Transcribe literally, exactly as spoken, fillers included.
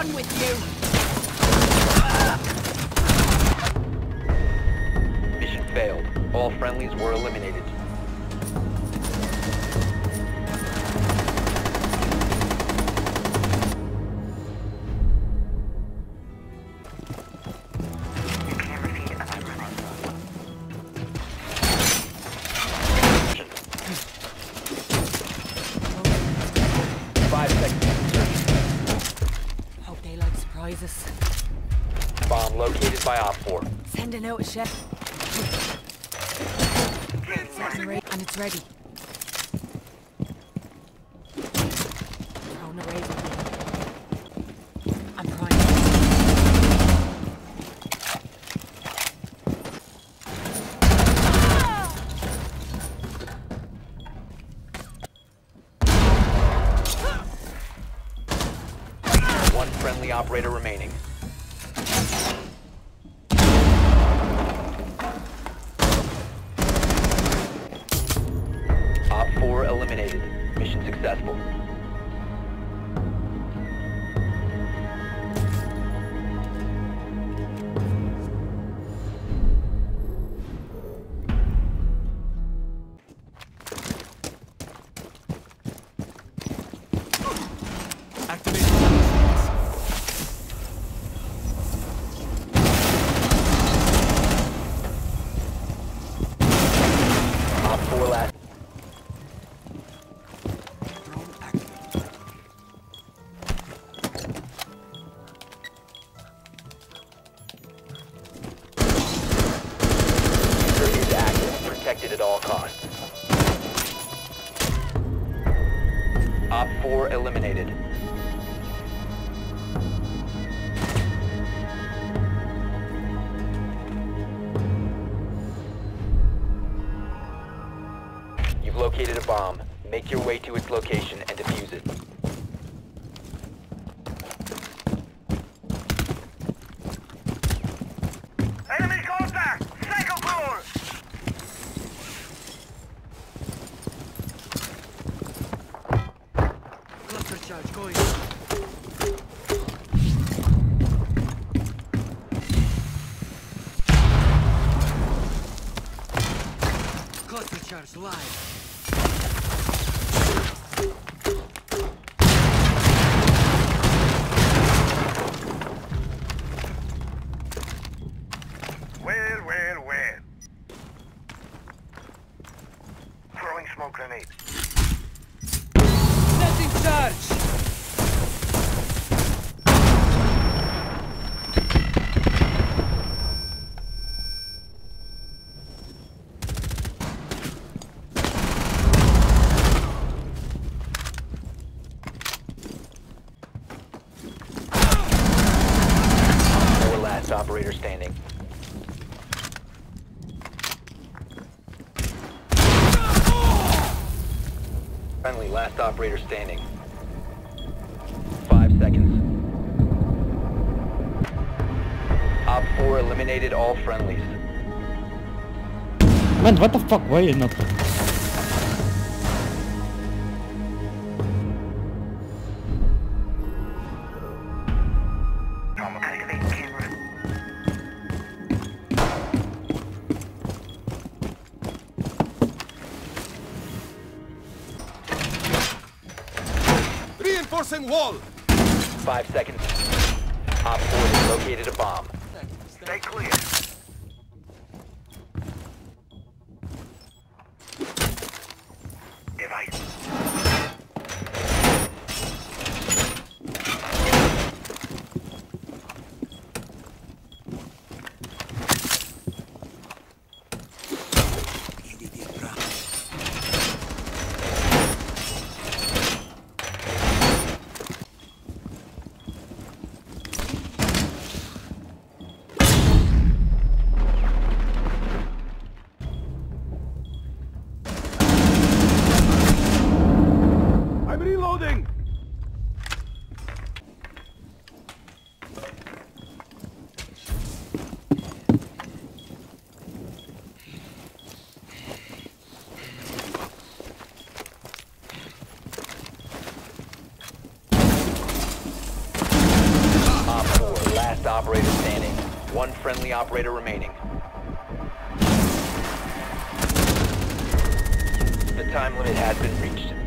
on with you! Mission failed. All friendlies were eliminated. Bomb located by Op four. Send a note, Chef. And it's ready. Thrown away. I'm primed. One friendly operator remaining. Op four eliminated. Mission successful. At all costs. Op four eliminated. You've located a bomb. Make your way to its location and defuse it. Charge live. Well, well, well. Throwing smoke grenade. Setting charge. Operator standing. Friendly, last operator standing. Five seconds. Op four eliminated all friendlies. Man, what the fuck? Why you not? Reinforcing wall! Five seconds. Op four has located a bomb. Stay clear. Device. friendly operator remaining. The time limit has been reached.